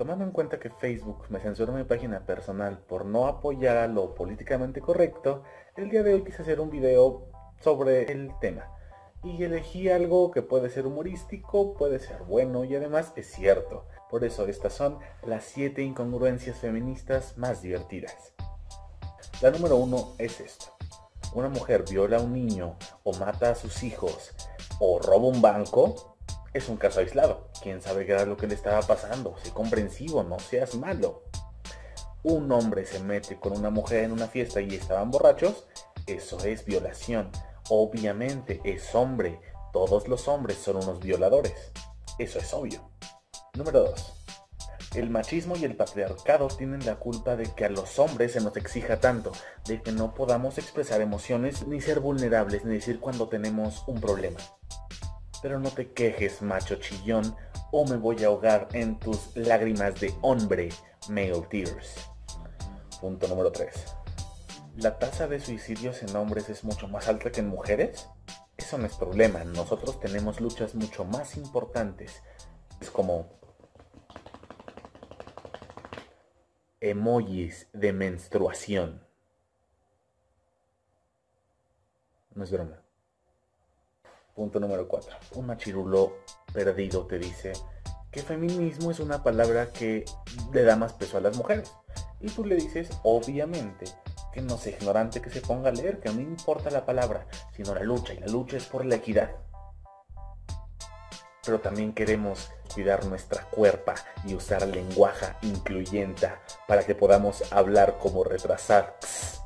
Tomando en cuenta que Facebook me censuró mi página personal por no apoyar a lo políticamente correcto, el día de hoy quise hacer un video sobre el tema. Y elegí algo que puede ser humorístico, puede ser bueno y además es cierto. Por eso estas son las 7 incongruencias feministas más divertidas. La número 1 es esto. Una mujer viola a un niño o mata a sus hijos o roba un banco. Es un caso aislado, quién sabe qué era lo que le estaba pasando, sé comprensivo, no seas malo. Un hombre se mete con una mujer en una fiesta y estaban borrachos, eso es violación. Obviamente es hombre, todos los hombres son unos violadores, eso es obvio. Número 2. El machismo y el patriarcado tienen la culpa de que a los hombres se nos exija tanto, de que no podamos expresar emociones, ni ser vulnerables, ni decir cuando tenemos un problema. Pero no te quejes, macho chillón, o me voy a ahogar en tus lágrimas de hombre, male tears. Punto número 3. ¿La tasa de suicidios en hombres es mucho más alta que en mujeres? Eso no es problema, nosotros tenemos luchas mucho más importantes. Es como... emojis de menstruación. No es broma. Punto número 4. Un machirulo perdido te dice que feminismo es una palabra que le da más peso a las mujeres. Y tú le dices, obviamente, que no sea ignorante que se ponga a leer, que no importa la palabra, sino la lucha, y la lucha es por la equidad. Pero también queremos cuidar nuestra cuerpa y usar lenguaje incluyente para que podamos hablar como retrasados.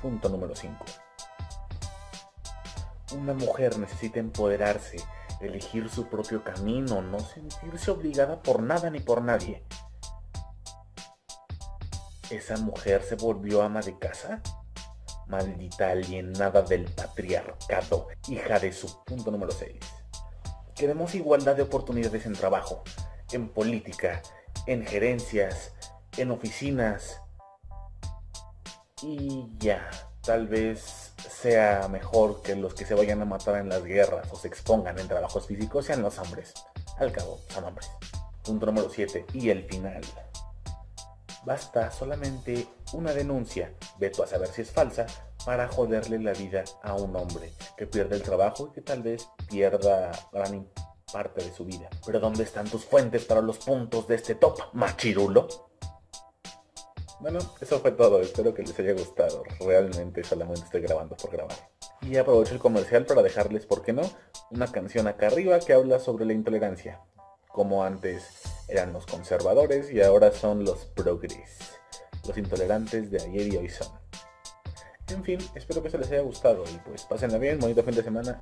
Punto número 5. Una mujer necesita empoderarse, elegir su propio camino, no sentirse obligada por nada ni por nadie. ¿Esa mujer se volvió ama de casa? Maldita alienada del patriarcado, hija de su... Punto número 6. Queremos igualdad de oportunidades en trabajo, en política, en gerencias, en oficinas. Y ya, tal vez... sea mejor que los que se vayan a matar en las guerras o se expongan en trabajos físicos sean los hombres. Al cabo, son hombres. Punto número 7. Y el final. Basta solamente una denuncia, ve tú a saber si es falsa, para joderle la vida a un hombre que pierde el trabajo y que tal vez pierda gran parte de su vida. Pero ¿dónde están tus fuentes para los puntos de este top, machirulo? Bueno, eso fue todo, espero que les haya gustado, realmente solamente estoy grabando por grabar. Y aprovecho el comercial para dejarles, ¿por qué no?, una canción acá arriba que habla sobre la intolerancia. Como antes eran los conservadores y ahora son los progres, los intolerantes de ayer y hoy son. En fin, espero que eso les haya gustado y pues pásenla bien, bonito fin de semana.